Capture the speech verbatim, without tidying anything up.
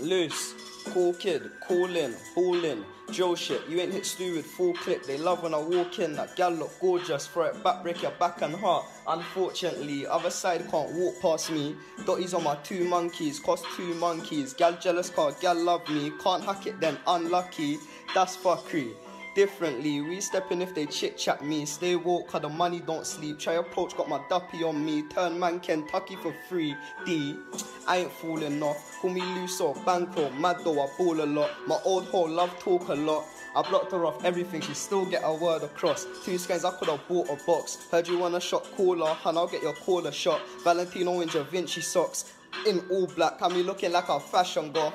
Loose. Cool kid. Coolin. Haulin. Joe shit. You ain't hit stew with full clip. They love when I walk in. That gal look gorgeous. Throw it back, break your back and heart. Unfortunately, other side can't walk past me. Dotties on my two monkeys. Cost two monkeys. Gal jealous car. Gal love me. Can't hack it then. Unlucky. That's fuckery. Differently, we steppin' if they chit chat me. Stay woke, cause the money don't sleep. Try approach, got my duppy on me. Turn man Kentucky for free. D, I ain't fallin' off. Call me loose off, bankroll, mad though I ball a lot. My old hoe love talk a lot. I blocked her off everything, she still get her word across. Two scans, I could have bought a box. Heard you want a shot caller, and I'll get your caller shot. Valentino in Da Vinci socks, in all black, got me looking like a fashion girl.